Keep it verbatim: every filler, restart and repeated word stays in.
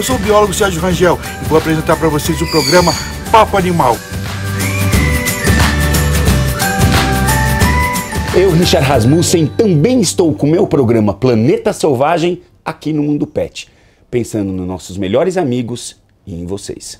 Eu sou o biólogo Sérgio Rangel e vou apresentar para vocês o programa Papo Animal. Eu, Richard Rasmussen, também estou com o meu programa Planeta Selvagem aqui no Mundo Pet, pensando nos nossos melhores amigos e em vocês.